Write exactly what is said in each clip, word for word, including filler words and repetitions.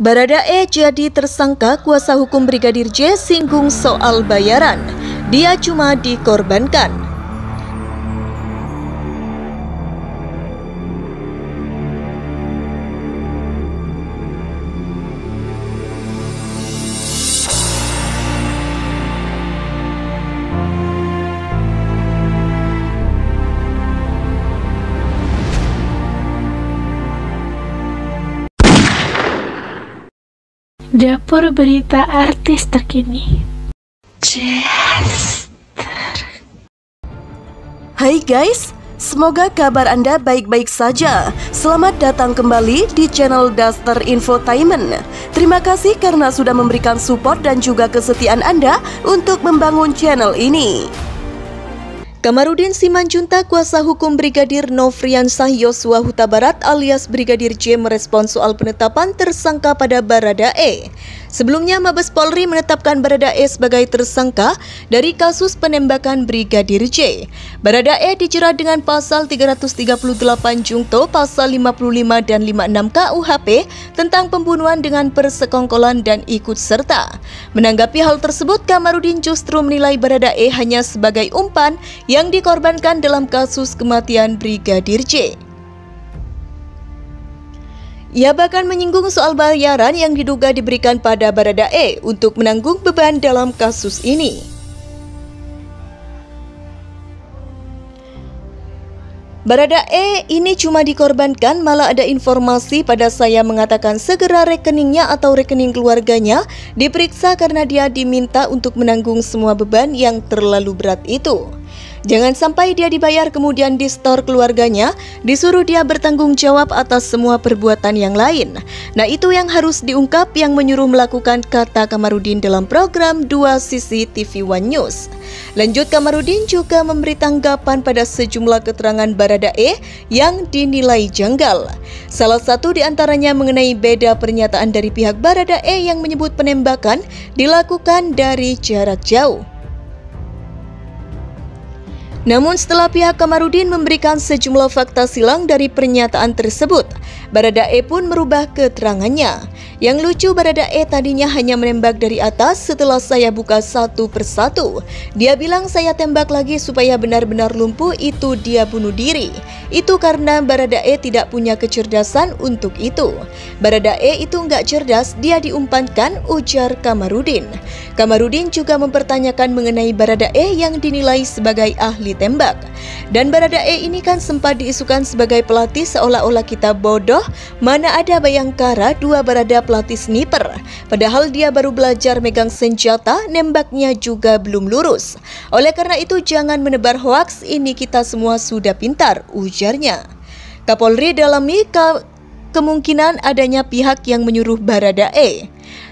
Bharada E jadi tersangka, kuasa hukum Brigadir J singgung soal bayaran. Dia cuma dikorbankan. Dapur berita artis terkini. Daster. Hai guys, semoga kabar Anda baik-baik saja. Selamat datang kembali di channel Daster Infotainment. Terima kasih karena sudah memberikan support dan juga kesetiaan Anda untuk membangun channel ini. Kamaruddin Simanjuntak, kuasa hukum Brigadir Nofriansyah Yosua Hutabarat alias Brigadir J, merespon soal penetapan tersangka pada Bharada E. Sebelumnya, Mabes Polri menetapkan Bharada E sebagai tersangka dari kasus penembakan Brigadir J. Bharada E dijerat dengan pasal tiga ratus tiga puluh delapan Jungto, pasal lima puluh lima dan lima puluh enam K U H P tentang pembunuhan dengan persekongkolan dan ikut serta. Menanggapi hal tersebut, Kamaruddin justru menilai Bharada E hanya sebagai umpan yang dikorbankan dalam kasus kematian Brigadir J. Ia bahkan menyinggung soal bayaran yang diduga diberikan pada Bharada E untuk menanggung beban dalam kasus ini. Bharada E ini cuma dikorbankan, malah ada informasi pada saya mengatakan segera rekeningnya atau rekening keluarganya diperiksa karena dia diminta untuk menanggung semua beban yang terlalu berat itu. Jangan sampai dia dibayar kemudian distor keluarganya, disuruh dia bertanggung jawab atas semua perbuatan yang lain. Nah, itu yang harus diungkap yang menyuruh melakukan, kata Kamaruddin dalam program dua sisi T V One News. Lanjut, Kamaruddin juga memberi tanggapan pada sejumlah keterangan Bharada E yang dinilai janggal. Salah satu diantaranya mengenai beda pernyataan dari pihak Bharada E yang menyebut penembakan dilakukan dari jarak jauh. Namun setelah pihak Kamaruddin memberikan sejumlah fakta silang dari pernyataan tersebut, Bharada E pun merubah keterangannya. Yang lucu, Bharada E tadinya hanya menembak dari atas, setelah saya buka satu persatu. Dia bilang saya tembak lagi supaya benar-benar lumpuh, itu dia bunuh diri. Itu karena Bharada E tidak punya kecerdasan untuk itu. Bharada E itu nggak cerdas, dia diumpankan, ujar Kamaruddin. Kamaruddin juga mempertanyakan mengenai Bharada E yang dinilai sebagai ahli tembak. Dan Bharada E ini kan sempat diisukan sebagai pelatih, seolah-olah kita bodoh, mana ada Bayangkara dua Bharada pelatih sniper, padahal dia baru belajar megang senjata, nembaknya juga belum lurus. Oleh karena itu jangan menebar hoaks, ini kita semua sudah pintar, ujarnya. Kapolri dalami ke kemungkinan adanya pihak yang menyuruh Bharada E.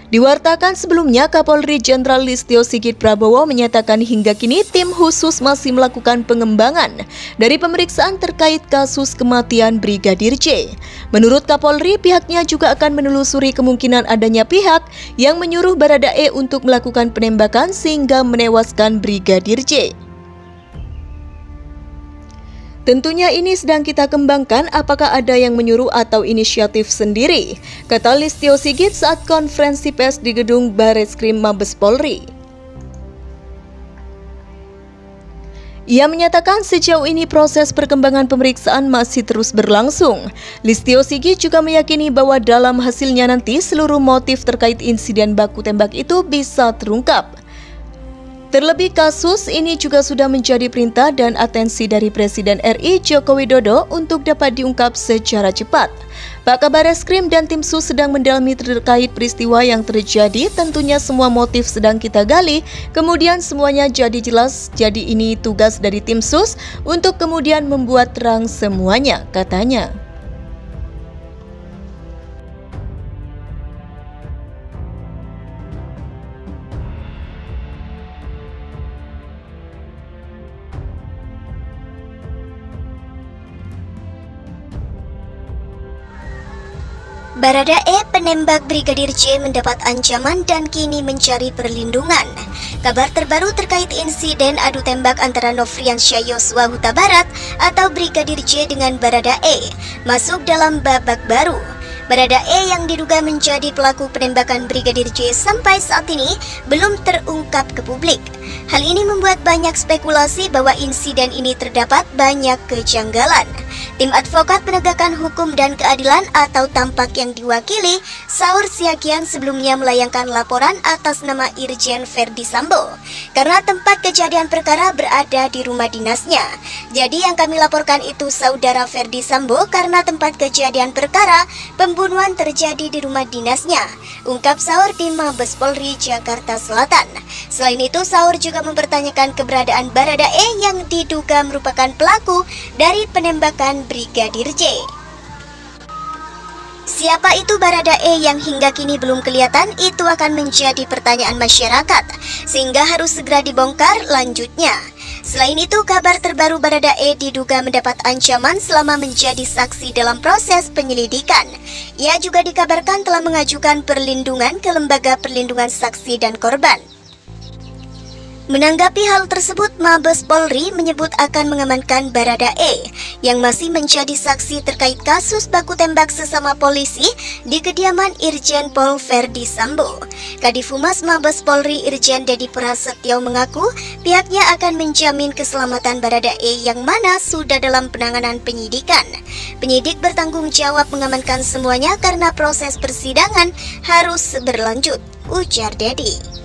Diwartakan sebelumnya, Kapolri Jenderal Listyo Sigit Prabowo menyatakan hingga kini tim khusus masih melakukan pengembangan dari pemeriksaan terkait kasus kematian Brigadir J. Menurut Kapolri, pihaknya juga akan menelusuri kemungkinan adanya pihak yang menyuruh Bharada E untuk melakukan penembakan sehingga menewaskan Brigadir J. Tentunya ini sedang kita kembangkan, apakah ada yang menyuruh atau inisiatif sendiri, kata Listyo Sigit saat konferensi pers di gedung Bareskrim Mabes Polri. Ia menyatakan sejauh ini proses perkembangan pemeriksaan masih terus berlangsung. Listyo Sigit juga meyakini bahwa dalam hasilnya nanti seluruh motif terkait insiden baku tembak itu bisa terungkap. Terlebih kasus ini juga sudah menjadi perintah dan atensi dari Presiden R I Joko Widodo untuk dapat diungkap secara cepat. Pak Bareskrim dan tim Sus sedang mendalami terkait peristiwa yang terjadi, tentunya semua motif sedang kita gali, kemudian semuanya jadi jelas. Jadi ini tugas dari tim Sus untuk kemudian membuat terang semuanya, katanya. Bharada E, penembak Brigadir J, mendapat ancaman dan kini mencari perlindungan. Kabar terbaru terkait insiden adu tembak antara Nofriansyah Yosua Hutabarat atau Brigadir J dengan Bharada E masuk dalam babak baru. Bharada E yang diduga menjadi pelaku penembakan Brigadir J sampai saat ini belum terungkap ke publik. Hal ini membuat banyak spekulasi bahwa insiden ini terdapat banyak kejanggalan. Tim advokat penegakan hukum dan keadilan atau Tampak yang diwakili Saur Siagian sebelumnya melayangkan laporan atas nama Irjen Ferdy Sambo karena tempat kejadian perkara berada di rumah dinasnya. Jadi yang kami laporkan itu saudara Ferdy Sambo karena tempat kejadian perkara pembunuhan terjadi di rumah dinasnya, ungkap Saur di Mabes Polri Jakarta Selatan. Selain itu, Saur juga mempertanyakan keberadaan Bharada E yang diduga merupakan pelaku dari penembakan Brigadir J. Siapa itu Bharada E yang hingga kini belum kelihatan? Itu akan menjadi pertanyaan masyarakat, sehingga harus segera dibongkar lanjutnya. Selain itu, kabar terbaru Bharada E diduga mendapat ancaman selama menjadi saksi dalam proses penyelidikan. Ia juga dikabarkan telah mengajukan perlindungan ke Lembaga Perlindungan Saksi dan Korban. Menanggapi hal tersebut, Mabes Polri menyebut akan mengamankan Bharada E yang masih menjadi saksi terkait kasus baku tembak sesama polisi di kediaman Irjen Pol Ferdy Sambo. Kadif Humas Mabes Polri Irjen Dedi Prasetyo mengaku pihaknya akan menjamin keselamatan Bharada E yang mana sudah dalam penanganan penyidikan. Penyidik bertanggung jawab mengamankan semuanya karena proses persidangan harus berlanjut, ujar Dedi.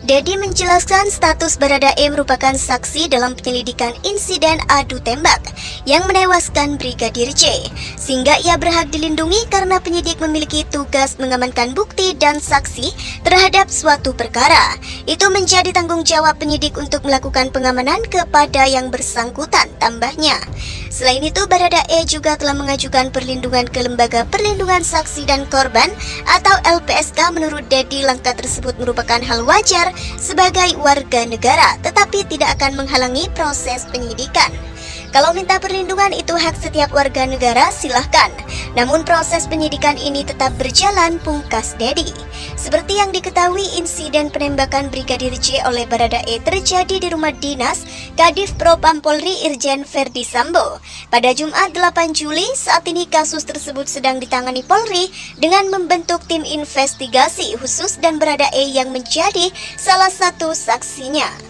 Dedi menjelaskan status Bharada E merupakan saksi dalam penyelidikan insiden adu tembak yang menewaskan Brigadir J, sehingga ia berhak dilindungi karena penyidik memiliki tugas mengamankan bukti dan saksi terhadap suatu perkara. Itu menjadi tanggung jawab penyidik untuk melakukan pengamanan kepada yang bersangkutan, tambahnya. Selain itu, Bharada E juga telah mengajukan perlindungan ke Lembaga Perlindungan Saksi dan Korban atau L P S K. Menurut Dedi, langkah tersebut merupakan hal wajar sebagai warga negara, tetapi tidak akan menghalangi proses penyidikan. Kalau minta perlindungan itu hak setiap warga negara, silahkan. Namun proses penyidikan ini tetap berjalan, pungkas Dedi. Seperti yang diketahui, insiden penembakan Brigadir J oleh Bharada E terjadi di rumah dinas Kadif Propam Polri Irjen Ferdy Sambo pada Jumat delapan Juli. Saat ini kasus tersebut sedang ditangani Polri dengan membentuk tim investigasi khusus dan Bharada E yang menjadi salah satu saksinya.